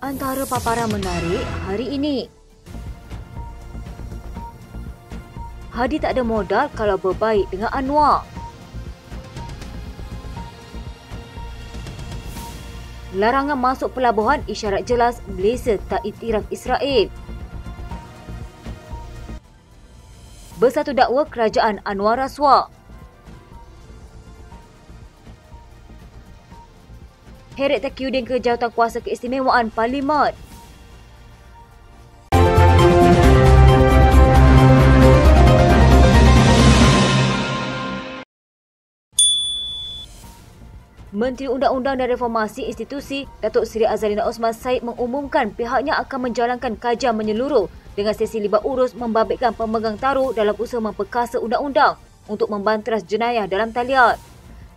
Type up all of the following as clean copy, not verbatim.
Antara paparan menarik hari ini. Hadi tak ada modal kalau berbaik dengan Anwar. Larangan masuk pelabuhan isyarat jelas Malaysia tak iktiraf Israel. Bersatu dakwa kerajaan Anwar rasuah. Heret Takiyuddin ke Jawatakuasa Keistimewaan Parlimen. Menteri Undang-Undang dan Reformasi Institusi, Datuk Seri Azalina Osman Said mengumumkan pihaknya akan menjalankan kajian menyeluruh dengan sesi libat urus membabitkan pemegang taruh dalam usaha memperkasa undang-undang untuk membanteras jenayah dalam talian.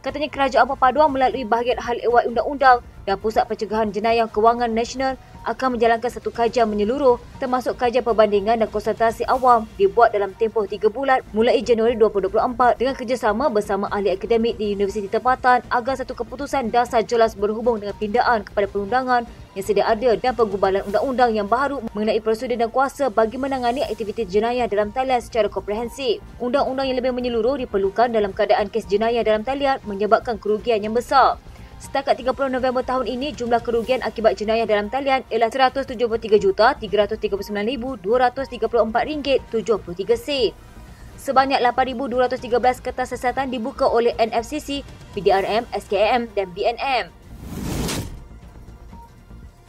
Katanya kerajaan perpaduan melalui bahagian hal ehwal undang-undang dan Pusat Pencegahan Jenayah Kewangan Nasional akan menjalankan satu kajian menyeluruh termasuk kajian perbandingan dan konsultasi awam dibuat dalam tempoh 3 bulan mulai Januari 2024 dengan kerjasama bersama ahli akademik di Universiti Tempatan agar satu keputusan dasar jelas berhubung dengan pindaan kepada perundangan yang sedia ada dan penggubalan undang-undang yang baru mengenai prosedur dan kuasa bagi menangani aktiviti jenayah dalam talian secara komprehensif. Undang-undang yang lebih menyeluruh diperlukan dalam keadaan kes jenayah dalam talian menyebabkan kerugian yang besar. Setakat 30 November tahun ini, jumlah kerugian akibat jenayah dalam talian ialah RM173,339,234.73. Sebanyak 8,213 kertas siasatan dibuka oleh NFCC, PDRM, SKM dan BNM.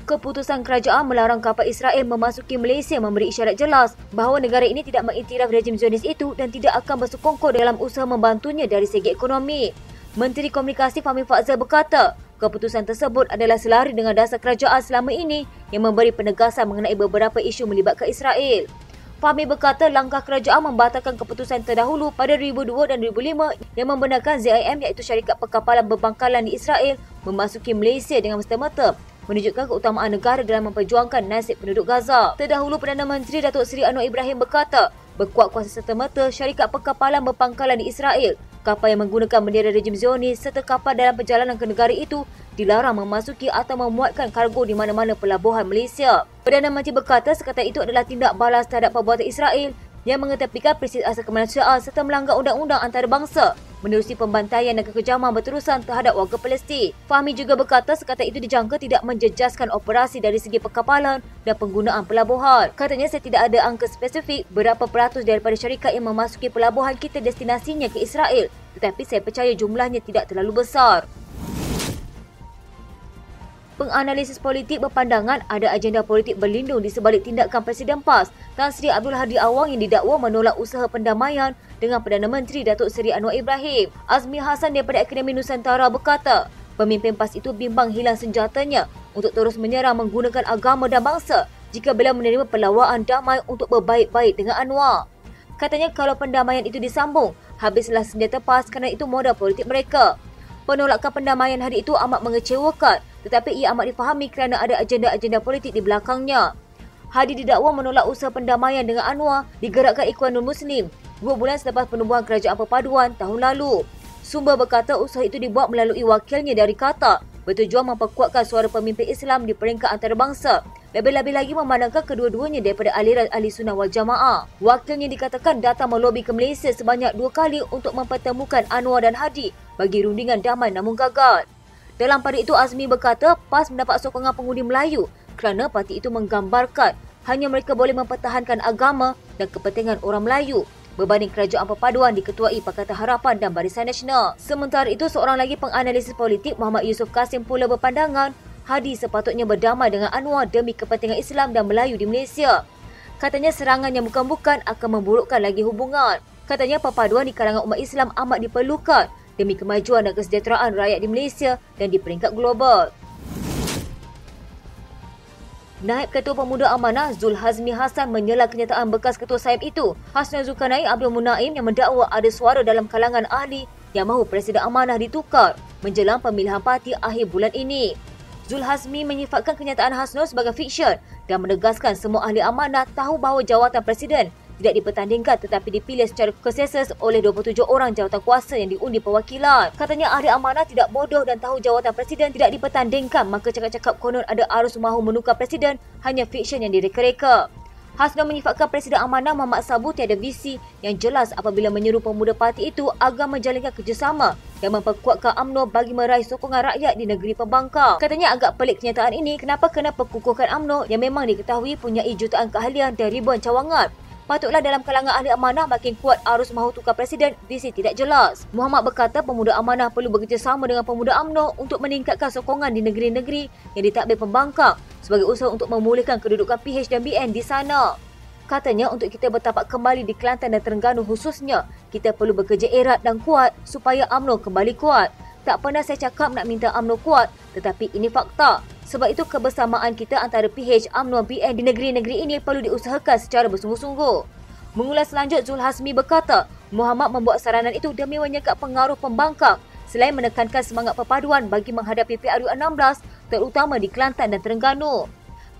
Keputusan kerajaan melarang kapal Israel memasuki Malaysia memberi isyarat jelas bahawa negara ini tidak mengiktiraf rejim Zionis itu dan tidak akan bersokongkol dalam usaha membantunya dari segi ekonomi. Menteri Komunikasi Fahmi Fadzil berkata, keputusan tersebut adalah selari dengan dasar kerajaan selama ini yang memberi penegasan mengenai beberapa isu melibatkan Israel. Fahmi berkata langkah kerajaan membatalkan keputusan terdahulu pada 2002 dan 2005 yang membenarkan ZIM iaitu syarikat perkapalan berbangkalan di Israel memasuki Malaysia dengan mesta-mata, menunjukkan keutamaan negara dalam memperjuangkan nasib penduduk Gaza. Terdahulu Perdana Menteri Datuk Seri Anwar Ibrahim berkata, berkuat kuasa serta-merta syarikat perkapalan berpangkalan di Israel, kapal yang menggunakan bendera rejim Zionis serta kapal dalam perjalanan ke negara itu dilarang memasuki atau memuatkan kargo di mana-mana pelabuhan Malaysia. Perdana Menteri berkata sekatan itu adalah tindak balas terhadap perbuatan Israel yang mengetepikan prinsip asas kemanusiaan serta melanggar undang-undang antarabangsa menerusi pembantaian dan kekejaman berterusan terhadap warga Palestin. Fahmi juga berkata sekatan itu dijangka tidak menjejaskan operasi dari segi perkapalan dan penggunaan pelabuhan. Katanya saya tidak ada angka spesifik berapa peratus daripada syarikat yang memasuki pelabuhan kita destinasinya ke Israel, tetapi saya percaya jumlahnya tidak terlalu besar. Penganalisis politik berpandangan ada agenda politik berlindung di sebalik tindakan Presiden PAS Tan Sri Abdul Hadi Awang yang didakwa menolak usaha pendamaian dengan Perdana Menteri Datuk Seri Anwar Ibrahim. Azmi Hassan daripada Akademi Nusantara berkata, pemimpin PAS itu bimbang hilang senjatanya untuk terus menyerang menggunakan agama dan bangsa jika beliau menerima perlawanan damai untuk berbaik-baik dengan Anwar. Katanya kalau pendamaian itu disambung, habislah senjata PAS kerana itu modal politik mereka. Penolakan pendamaian hari itu amat mengecewakan, tetapi ia amat difahami kerana ada agenda-agenda politik di belakangnya. Hadi didakwa menolak usaha pendamaian dengan Anwar digerakkan Ikhwanul Muslim 2 bulan selepas penubuhan kerajaan perpaduan tahun lalu. Sumber berkata usaha itu dibuat melalui wakilnya dari Qatar bertujuan memperkuatkan suara pemimpin Islam di peringkat antarabangsa. Lebih-lebih lagi memandangkan kedua-duanya daripada aliran ahli sunnah wal jamaah. Wakilnya dikatakan datang melobi ke Malaysia sebanyak 2 kali untuk mempertemukan Anwar dan Hadi bagi rundingan damai namun gagal. Dalam pada itu, Azmi berkata PAS mendapat sokongan pengundi Melayu kerana parti itu menggambarkan hanya mereka boleh mempertahankan agama dan kepentingan orang Melayu berbanding kerajaan perpaduan diketuai Pakatan Harapan dan Barisan Nasional. Sementara itu, seorang lagi penganalisis politik Muhammad Yusuf Kasim pula berpandangan Hadi sepatutnya berdamai dengan Anwar demi kepentingan Islam dan Melayu di Malaysia. Katanya serangan yang bukan-bukan akan memburukkan lagi hubungan. Katanya perpaduan di kalangan umat Islam amat diperlukan demi kemajuan dan kesejahteraan rakyat di Malaysia dan di peringkat global. Naib Ketua Pemuda Amanah Zul Hazmi Hassan menyela kenyataan bekas Ketua Sayap itu, Hasnul Zulkarnain Abdul Munaim yang mendakwa ada suara dalam kalangan ahli yang mahu Presiden Amanah ditukar menjelang pemilihan parti akhir bulan ini. Zul Hazmi menyifatkan kenyataan Hasnul sebagai fiksyen dan menegaskan semua ahli Amanah tahu bahawa jawatan Presiden tidak dipertandingkan tetapi dipilih secara konsensus oleh 27 orang jawatan kuasa yang diundi perwakilan. Katanya ahli amanah tidak bodoh dan tahu jawatan presiden tidak dipertandingkan, maka cakap-cakap konon ada arus mahu menukar presiden hanya fiksyen yang direka-reka. Hasnul menyifatkan Presiden Amanah Muhammad Sabu tiada visi yang jelas apabila menyeru pemuda parti itu agar menjalinkan kerjasama dan memperkuatkan UMNO bagi meraih sokongan rakyat di negeri pembangkang. Katanya agak pelik kenyataan ini, kena perkukuhkan UMNO yang memang diketahui punyai jutaan keahlian dari ribuan cawangan. Patutlah dalam kalangan ahli amanah makin kuat arus mahu tukar presiden, visi tidak jelas. Muhammad berkata pemuda amanah perlu bekerjasama dengan pemuda UMNO untuk meningkatkan sokongan di negeri-negeri yang ditakbir pembangkang sebagai usaha untuk memulihkan kedudukan PH dan BN di sana. Katanya untuk kita bertapak kembali di Kelantan dan Terengganu khususnya, kita perlu bekerja erat dan kuat supaya UMNO kembali kuat. Tak pernah saya cakap nak minta UMNO kuat, tetapi ini fakta. Sebab itu kebersamaan kita antara PH, UMNO, BN di negeri-negeri ini perlu diusahakan secara bersungguh-sungguh. Mengulas selanjut, Zul Hazmi berkata, Muhammad membuat saranan itu demi menyekat pengaruh pembangkang selain menekankan semangat perpaduan bagi menghadapi PRU-16 terutama di Kelantan dan Terengganu.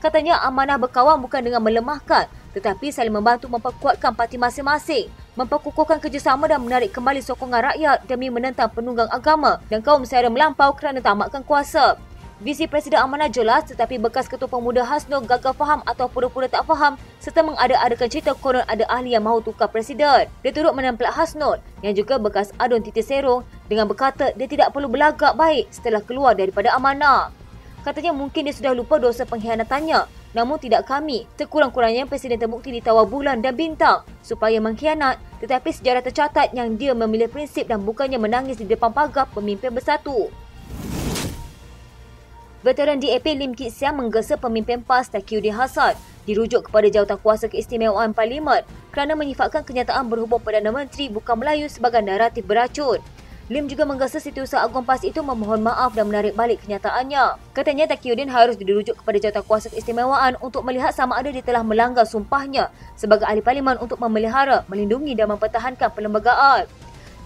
Katanya amanah berkawan bukan dengan melemahkan tetapi saling membantu memperkuatkan parti masing-masing, memperkukuhkan kerjasama dan menarik kembali sokongan rakyat demi menentang penunggang agama dan kaum secara melampau kerana tamatkan kuasa. Visi Presiden Amanah jelas tetapi bekas Ketua Pemuda Hasnul gagal faham atau pura-pura tak faham serta mengada-adakan cerita konon ada ahli yang mahu tukar presiden. Dia turut menempelak Hasnul yang juga bekas Adun Titik Serong dengan berkata dia tidak perlu belagak baik setelah keluar daripada Amanah. Katanya mungkin dia sudah lupa dosa pengkhianatannya. Namun tidak kami, sekurang-kurangnya Presiden terbukti di tawar bulan dan bintang supaya mengkhianat, tetapi sejarah tercatat yang dia memilih prinsip dan bukannya menangis di depan pagar pemimpin Bersatu. Veteran DAP Lim Kit Siang menggesa pemimpin PAS Takiyuddin Hassan dirujuk kepada jawatan kuasa keistimewaan Parlimen kerana menyifatkan kenyataan berhubung Perdana Menteri bukan Melayu sebagai naratif beracun. Lim juga menggesa Setiausaha Agung PAS itu memohon maaf dan menarik balik kenyataannya. Katanya Takiyuddin harus dirujuk kepada jawatan kuasa keistimewaan untuk melihat sama ada dia telah melanggar sumpahnya sebagai ahli parlimen untuk memelihara, melindungi dan mempertahankan perlembagaan.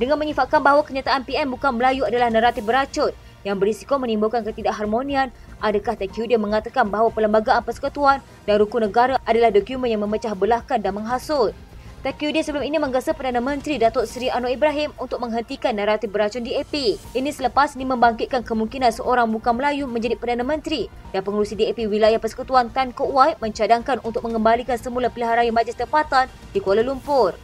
Dengan menyifatkan bahawa kenyataan PN bukan Melayu adalah naratif beracun yang berisiko menimbulkan ketidakharmonian, adakah Takiyuddin mengatakan bahawa perlembagaan persekutuan dan rukun negara adalah dokumen yang memecah belahkan dan menghasut? Takiyuddin sebelum ini menggesa Perdana Menteri Datuk Seri Anwar Ibrahim untuk menghentikan naratif beracun DAP. Ini selepas ini membangkitkan kemungkinan seorang bukan Melayu menjadi Perdana Menteri dan pengurusi DAP wilayah persekutuan Tan Kok Wai mencadangkan untuk mengembalikan semula pilihan raya majlis tempatan di Kuala Lumpur.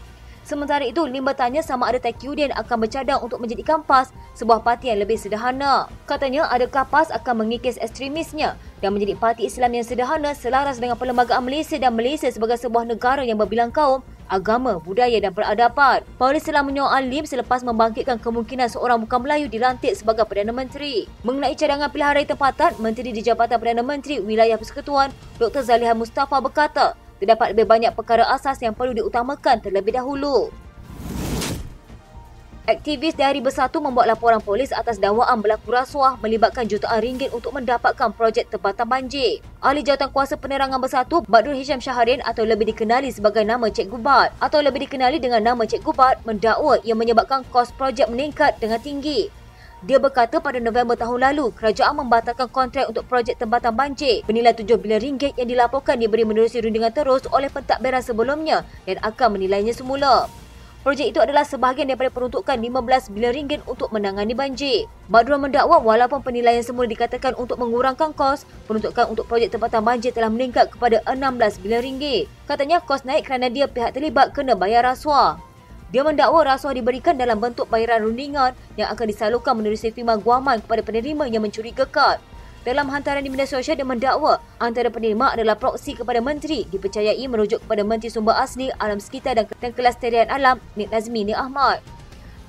Sementara itu, Lim bertanya sama ada Takiyuddin akan bercadang untuk menjadikan PAS sebuah parti yang lebih sederhana. Katanya adakah PAS akan mengikis ekstremisnya dan menjadi parti Islam yang sederhana selaras dengan perlembagaan Malaysia dan Malaysia sebagai sebuah negara yang berbilang kaum, agama, budaya dan peradaban. Polis telah menyoal Lim selepas membangkitkan kemungkinan seorang bukan Melayu dilantik sebagai Perdana Menteri. Mengenai cadangan pilihan raya tempatan, Menteri di Jabatan Perdana Menteri Wilayah Persekutuan Dr. Zaliha Mustafa berkata, terdapat lebih banyak perkara asas yang perlu diutamakan terlebih dahulu. Aktivis dari Bersatu membuat laporan polis atas dakwaan berlaku rasuah melibatkan jutaan ringgit untuk mendapatkan projek tempatan banjir. Ahli Jawatan Kuasa Penerangan Bersatu, Badrul Hisham Shaharin atau lebih dikenali sebagai nama Cikgu Bad atau lebih dikenali dengan nama Cikgu Bad mendakwa ia menyebabkan kos projek meningkat dengan tinggi. Dia berkata pada November tahun lalu, kerajaan membatalkan kontrak untuk projek tempatan banjir bernilai RM7 bilion yang dilaporkan diberi menerusi rundingan terus oleh pentadbiran sebelumnya dan akan menilainya semula. Projek itu adalah sebahagian daripada peruntukan RM15 bilion untuk menangani banjir. Badrul mendakwa walaupun penilaian semula dikatakan untuk mengurangkan kos, peruntukan untuk projek tempatan banjir telah meningkat kepada RM16 bilion. Katanya kos naik kerana dia pihak terlibat kena bayar rasuah. Dia mendakwa rasuah diberikan dalam bentuk bayaran rundingan yang akan disalurkan menerusi firman guaman kepada penerima yang mencurigakan. Dalam hantaran di media sosial, dia mendakwa antara penerima adalah proksi kepada menteri dipercayai merujuk kepada Menteri Sumber Asli, Alam Sekitar dan Kelas Tarian Alam Nik Nazmi Nik Ahmad.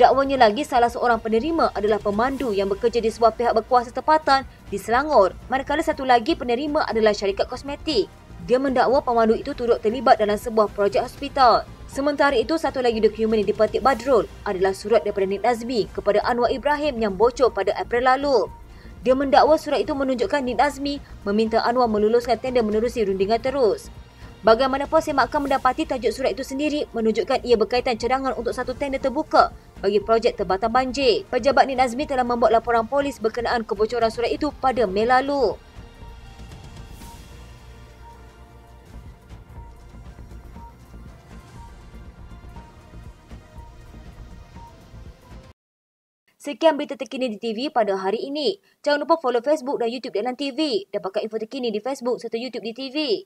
Dakwanya lagi salah seorang penerima adalah pemandu yang bekerja di sebuah pihak berkuasa tempatan di Selangor, manakala satu lagi penerima adalah syarikat kosmetik. Dia mendakwa pemandu itu turut terlibat dalam sebuah projek hospital. Sementara itu, satu lagi dokumen yang dipetik Badrul adalah surat daripada Nik Nazmi kepada Anwar Ibrahim yang bocor pada April lalu. Dia mendakwa surat itu menunjukkan Nik Nazmi meminta Anwar meluluskan tender menerusi rundingan terus. Bagaimanapun, semakin mendapati tajuk surat itu sendiri menunjukkan ia berkaitan cadangan untuk satu tender terbuka bagi projek tempatan banjir. Pejabat Nik Nazmi telah membuat laporan polis berkenaan kebocoran surat itu pada Mei lalu. Sekian berita terkini di TV pada hari ini. Jangan lupa follow Facebook dan YouTube Dalam TV dan pakai info terkini di Facebook serta YouTube di TV.